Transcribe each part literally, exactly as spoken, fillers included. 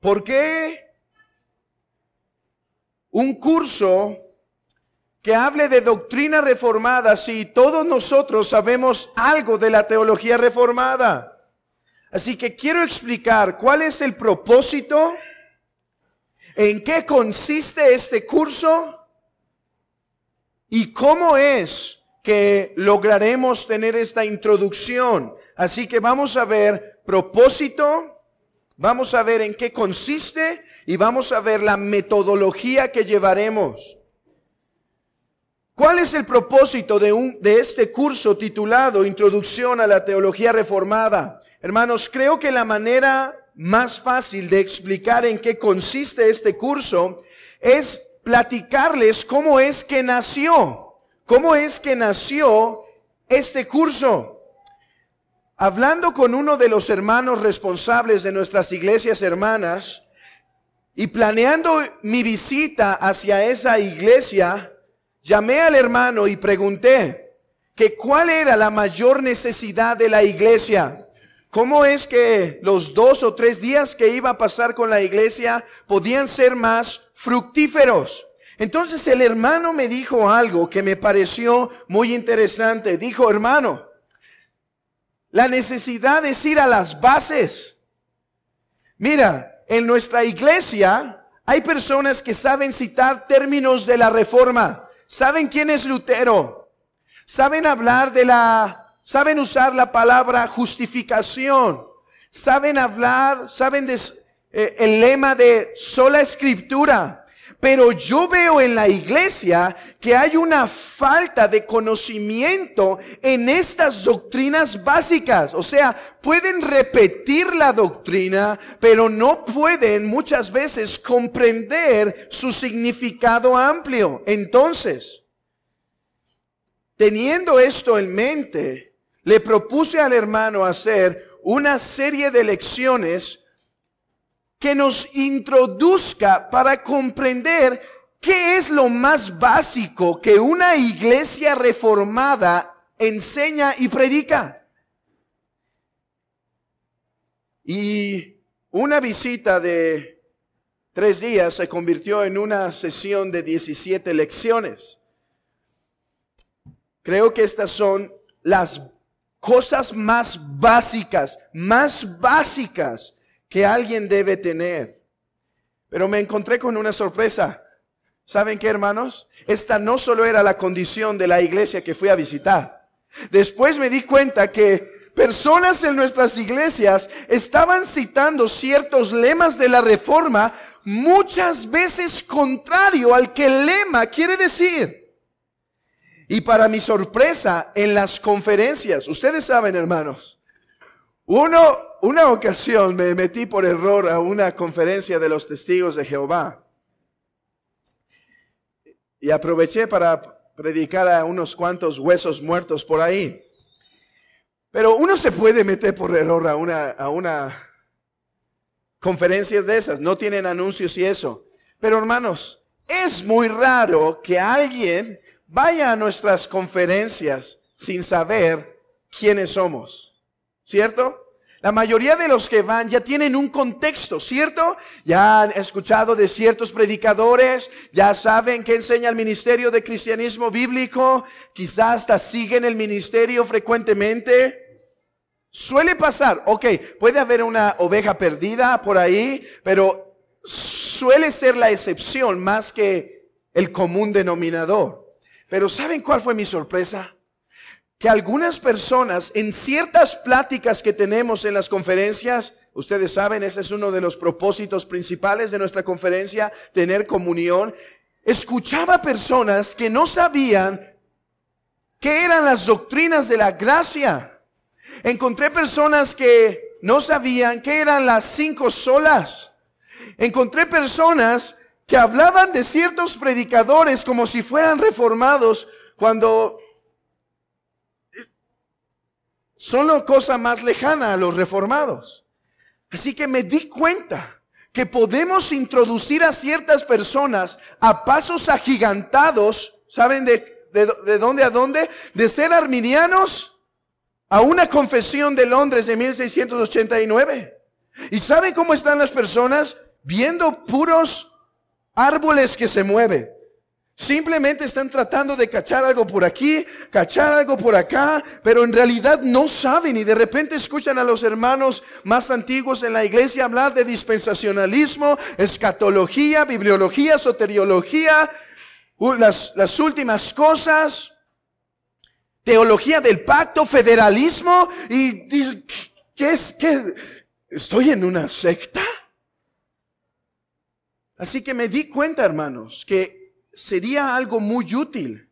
¿Por qué un curso que hable de doctrina reformada si todos nosotros sabemos algo de la teología reformada? Así que quiero explicar cuál es el propósito, en qué consiste este curso y cómo es que lograremos tener esta introducción. Así que vamos a ver propósito, vamos a ver en qué consiste y vamos a ver la metodología que llevaremos. ¿Cuál es el propósito de, un, de este curso titulado Introducción a la Teología Reformada? Hermanos, creo que la manera más fácil de explicar en qué consiste este curso es platicarles cómo es que nació, cómo es que nació este curso. Hablando con uno de los hermanos responsables de nuestras iglesias hermanas y planeando mi visita hacia esa iglesia, llamé al hermano y pregunté que cuál era la mayor necesidad de la iglesia. ¿Cómo es que los dos o tres días que iba a pasar con la iglesia podían ser más fructíferos? Entonces el hermano me dijo algo que me pareció muy interesante. Dijo, hermano, la necesidad es ir a las bases. Mira, en nuestra iglesia hay personas que saben citar términos de la Reforma. Saben quién es Lutero. Saben hablar de la, saben usar la palabra justificación. Saben hablar, saben de, eh, el lema de Sola Scriptura. Pero yo veo en la iglesia que hay una falta de conocimiento en estas doctrinas básicas. O sea, pueden repetir la doctrina, pero no pueden muchas veces comprender su significado amplio. Entonces, teniendo esto en mente, le propuse al hermano hacer una serie de lecciones que nos introduzca para comprender qué es lo más básico que una iglesia reformada enseña y predica. Y una visita de tres días se convirtió en una sesión de diecisiete lecciones. Creo que estas son las cosas más básicas, más básicas que alguien debe tener. Pero me encontré con una sorpresa. ¿Saben qué, hermanos? Esta no solo era la condición de la iglesia que fui a visitar. Después me di cuenta que personas en nuestras iglesias estaban citando ciertos lemas de la Reforma, muchas veces contrario al que el lema quiere decir. Y para mi sorpresa, en las conferencias, ustedes saben, hermanos, uno... Una ocasión me metí por error a una conferencia de los testigos de Jehová y aproveché para predicar a unos cuantos huesos muertos por ahí. Pero uno se puede meter por error a una, a una conferencia de esas, no tienen anuncios y eso. Pero hermanos, es muy raro que alguien vaya a nuestras conferencias sin saber quiénes somos, ¿cierto? La mayoría de los que van ya tienen un contexto, ¿cierto? Ya han escuchado de ciertos predicadores, ya saben que enseña el ministerio de cristianismo bíblico, quizás hasta siguen el ministerio frecuentemente. Suele pasar, ok, puede haber una oveja perdida por ahí, pero suele ser la excepción más que el común denominador. Pero ¿saben cuál fue mi sorpresa? Que algunas personas en ciertas pláticas que tenemos en las conferencias, ustedes saben, ese es uno de los propósitos principales de nuestra conferencia, tener comunión. Escuchaba personas que no sabían qué eran las doctrinas de la gracia. Encontré personas que no sabían qué eran las cinco solas. Encontré personas que hablaban de ciertos predicadores como si fueran reformados cuando son la cosa más lejana a los reformados. Así que me di cuenta que podemos introducir a ciertas personas a pasos agigantados. ¿Saben de, de, de dónde a dónde? De ser arminianos a una confesión de Londres de mil seiscientos ochenta y nueve. ¿Y saben cómo están las personas? viendo puros árboles que se mueven. Simplemente están tratando de cachar algo por aquí, cachar algo por acá, pero en realidad no saben, y de repente escuchan a los hermanos más antiguos en la iglesia hablar de dispensacionalismo, escatología, bibliología, soteriología, las, las últimas cosas, teología del pacto, federalismo, y dicen, ¿qué es? ¿Qué? ¿Estoy en una secta? Así que me di cuenta, hermanos, que sería algo muy útil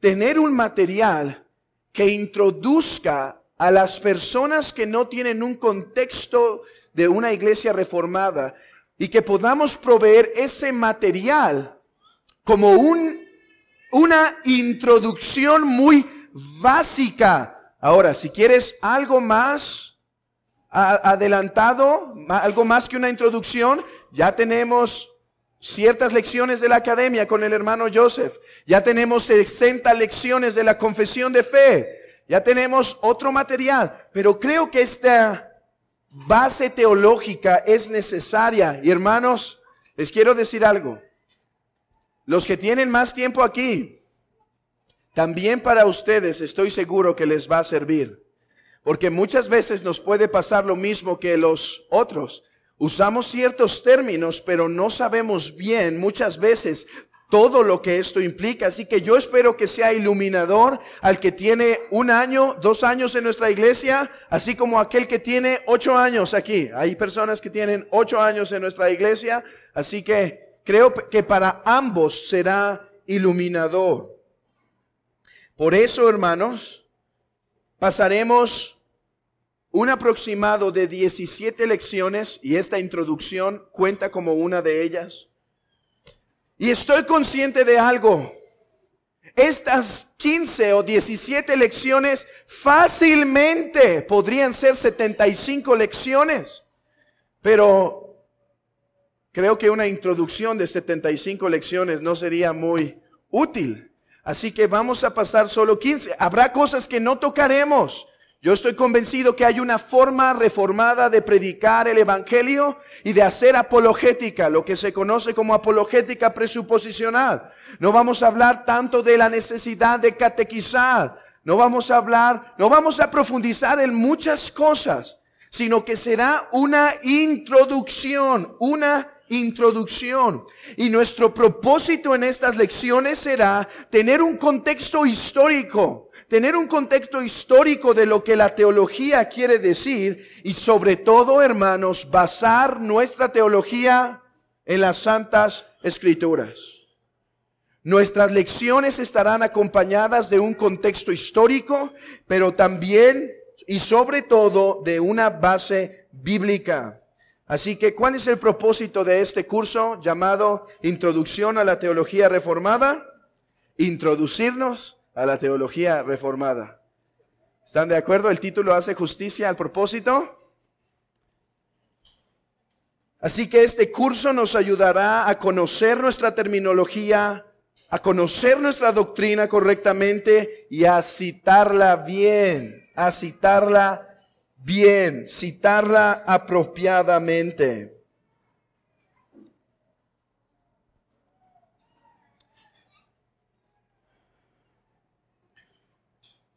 tener un material que introduzca a las personas que no tienen un contexto de una iglesia reformada, y que podamos proveer ese material como un, una introducción muy básica. Ahora, si quieres algo más adelantado, algo más que una introducción, ya tenemos ciertas lecciones de la academia con el hermano Joseph. Ya tenemos sesenta lecciones de la confesión de fe. Ya tenemos otro material. Pero creo que esta base teológica es necesaria. Y hermanos, les quiero decir algo. Los que tienen más tiempo aquí, también para ustedes estoy seguro que les va a servir. Porque muchas veces nos puede pasar lo mismo que los otros. Usamos ciertos términos, pero no sabemos bien muchas veces todo lo que esto implica. Así que yo espero que sea iluminador al que tiene un año, dos años en nuestra iglesia, así como aquel que tiene ocho años aquí. Hay personas que tienen ocho años en nuestra iglesia, así que creo que para ambos será iluminador. Por eso, hermanos, pasaremos un aproximado de diecisiete lecciones, y esta introducción cuenta como una de ellas. Y estoy consciente de algo. Estas quince o diecisiete lecciones fácilmente podrían ser setenta y cinco lecciones. Pero creo que una introducción de setenta y cinco lecciones no sería muy útil. Así que vamos a pasar solo quince. Habrá cosas que no tocaremos. Yo estoy convencido que hay una forma reformada de predicar el evangelio y de hacer apologética, lo que se conoce como apologética presuposicional. No vamos a hablar tanto de la necesidad de catequizar, no vamos a hablar, no vamos a profundizar en muchas cosas, sino que será una introducción, una introducción. Y nuestro propósito en estas lecciones será tener un contexto histórico. Tener un contexto histórico de lo que la teología quiere decir, y sobre todo, hermanos, basar nuestra teología en las Santas Escrituras. Nuestras lecciones estarán acompañadas de un contexto histórico, pero también y sobre todo de una base bíblica. Así que, ¿cuál es el propósito de este curso llamado Introducción a la Teología Reformada? Introducirnos a la teología reformada. ¿Están de acuerdo? El título hace justicia al propósito. Así que este curso nos ayudará a conocer nuestra terminología, a conocer nuestra doctrina correctamente y a citarla bien, a citarla bien, citarla apropiadamente.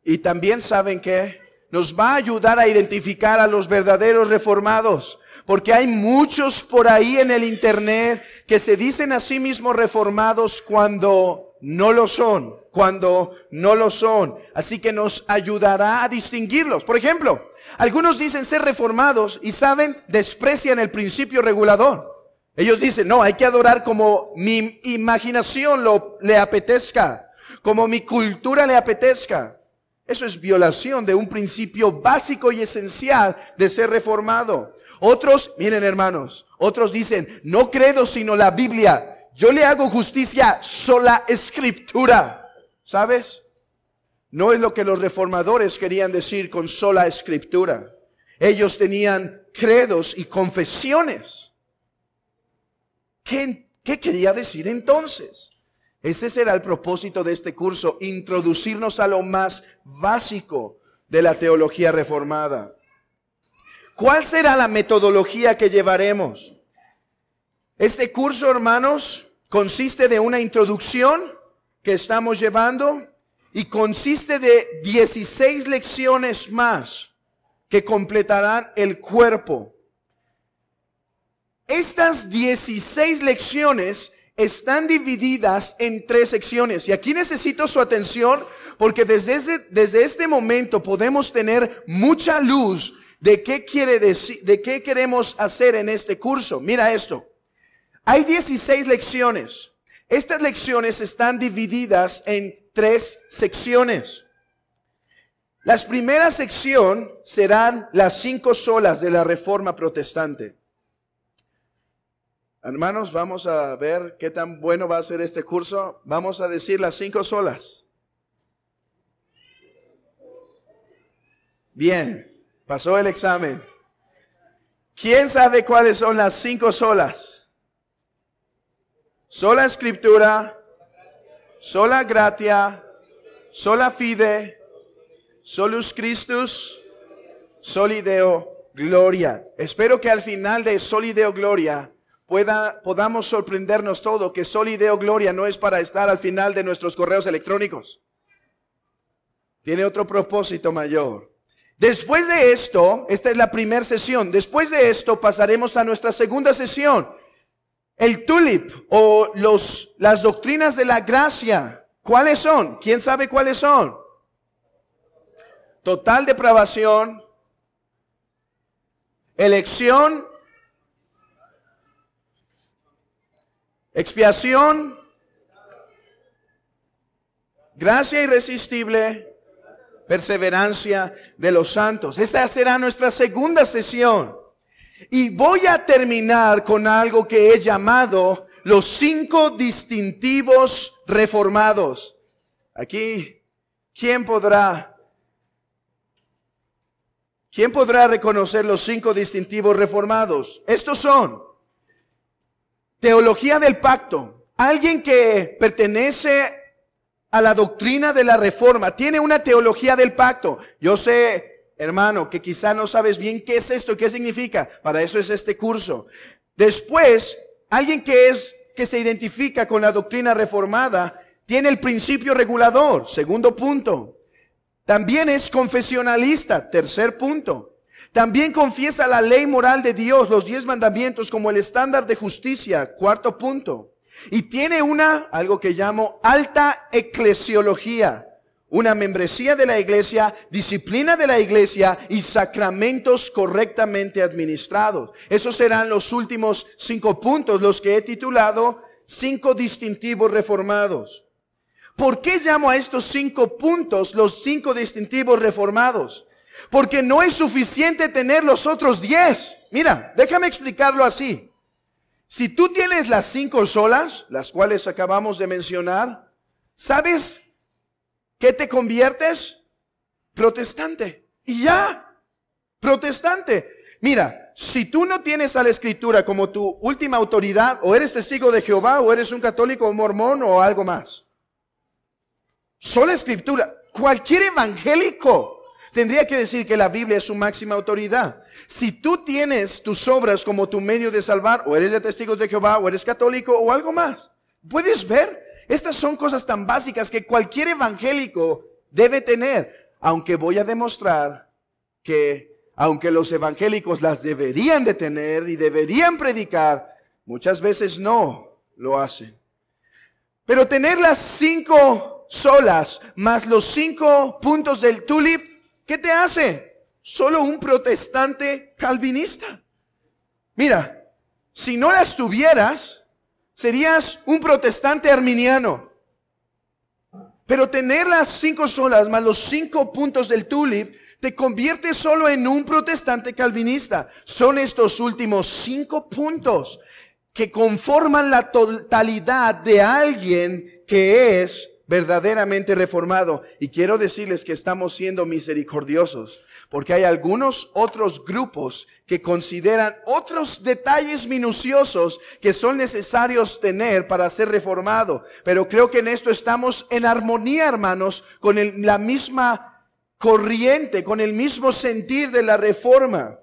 Y también, ¿saben qué? Nos va a ayudar a identificar a los verdaderos reformados. Porque hay muchos por ahí en el internet que se dicen a sí mismos reformados cuando no lo son. Cuando no lo son. Así que nos ayudará a distinguirlos. Por ejemplo, algunos dicen ser reformados y, ¿saben?, desprecian el principio regulador. Ellos dicen, no, hay que adorar como mi imaginación lo, le apetezca. Como mi cultura le apetezca. Eso es violación de un principio básico y esencial de ser reformado. Otros, miren hermanos, otros dicen, no credo sino la Biblia. Yo le hago justicia sola Escritura. ¿Sabes? No es lo que los reformadores querían decir con sola Escritura. Ellos tenían credos y confesiones. ¿Qué, qué quería decir entonces? Ese será el propósito de este curso, introducirnos a lo más básico de la teología reformada. ¿Cuál será la metodología que llevaremos? Este curso, hermanos, consiste de una introducción que estamos llevando y consiste de dieciséis lecciones más que completarán el cuerpo. Estas dieciséis lecciones están divididas en tres secciones. Y aquí necesito su atención porque desde, ese, desde este momento podemos tener mucha luz de qué quiere decir, de qué queremos hacer en este curso. Mira esto. Hay dieciséis lecciones. Estas lecciones están divididas en tres secciones. La primera sección serán las cinco solas de la Reforma Protestante. Hermanos, vamos a ver qué tan bueno va a ser este curso. Vamos a decir las cinco solas. Bien, pasó el examen. ¿Quién sabe cuáles son las cinco solas? Sola Scriptura, Sola Gratia, Sola Fide, Solus Christus, Soli Deo Gloria. Espero que al final de Soli Deo Gloria Pueda, podamos sorprendernos todo, que Soli Deo Gloria no es para estar al final de nuestros correos electrónicos. Tiene otro propósito mayor. Después de esto, esta es la primera sesión. Después de esto pasaremos a nuestra segunda sesión. El TULIP o los, las doctrinas de la gracia. ¿Cuáles son? ¿Quién sabe cuáles son? Total depravación, elección, expiación, gracia irresistible, perseverancia de los santos. Esa será nuestra segunda sesión. Y voy a terminar con algo que he llamado los cinco distintivos reformados. Aquí, ¿quién podrá, quién podrá reconocer los cinco distintivos reformados? Estos son: teología del pacto. Alguien que pertenece a la doctrina de la Reforma tiene una teología del pacto. Yo sé, hermano, que quizá no sabes bien qué es esto, qué significa. Para eso es este curso. Después, alguien que es que se identifica con la doctrina reformada tiene el principio regulador, segundo punto. También es confesionalista, tercer punto. También confiesa la ley moral de Dios, los diez mandamientos, como el estándar de justicia, cuarto punto. Y tiene una, algo que llamo alta eclesiología, una membresía de la iglesia, disciplina de la iglesia y sacramentos correctamente administrados. Esos serán los últimos cinco puntos, los que he titulado cinco distintivos reformados. ¿Por qué llamo a estos cinco puntos los cinco distintivos reformados? Porque no es suficiente tener los otros diez. Mira, déjame explicarlo así. Si tú tienes las cinco solas, las cuales acabamos de mencionar, ¿sabes qué te conviertes? Protestante. Y ya, protestante. Mira, si tú no tienes a la Escritura como tu última autoridad, o eres testigo de Jehová, o eres un católico o mormón, o algo más. Sola Escritura. Cualquier evangélico tendría que decir que la Biblia es su máxima autoridad. Si tú tienes tus obras como tu medio de salvar, o eres de testigos de Jehová, o eres católico, o algo más. ¿Puedes ver? Estas son cosas tan básicas que cualquier evangélico debe tener. Aunque voy a demostrar que, aunque los evangélicos las deberían de tener y deberían predicar, muchas veces no lo hacen. Pero tener las cinco solas, más los cinco puntos del TULIP, ¿qué te hace? Solo un protestante calvinista. Mira, si no las tuvieras, serías un protestante arminiano. Pero tener las cinco solas más los cinco puntos del TULIP te convierte solo en un protestante calvinista. Son estos últimos cinco puntos que conforman la totalidad de alguien que es verdaderamente reformado. Y quiero decirles que estamos siendo misericordiosos, porque hay algunos otros grupos que consideran otros detalles minuciosos que son necesarios tener para ser reformado. Pero creo que en esto estamos en armonía, hermanos, con el, la misma corriente, con el mismo sentir de la Reforma.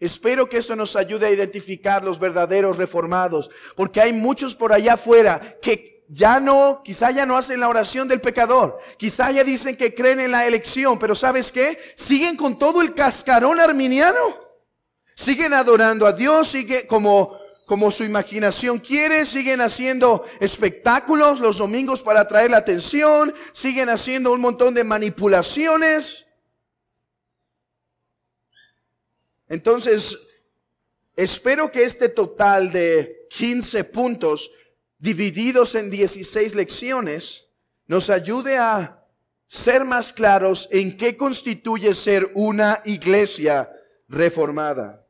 Espero que esto nos ayude a identificar los verdaderos reformados, porque hay muchos por allá afuera que ya no, quizá ya no hacen la oración del pecador, quizá ya dicen que creen en la elección, pero ¿sabes qué? Siguen con todo el cascarón arminiano, siguen adorando a Dios, siguen como... como su imaginación quiere, siguen haciendo espectáculos los domingos para atraer la atención, siguen haciendo un montón de manipulaciones. Entonces, espero que este total de quince puntos divididos en dieciséis lecciones nos ayude a ser más claros en qué constituye ser una iglesia reformada.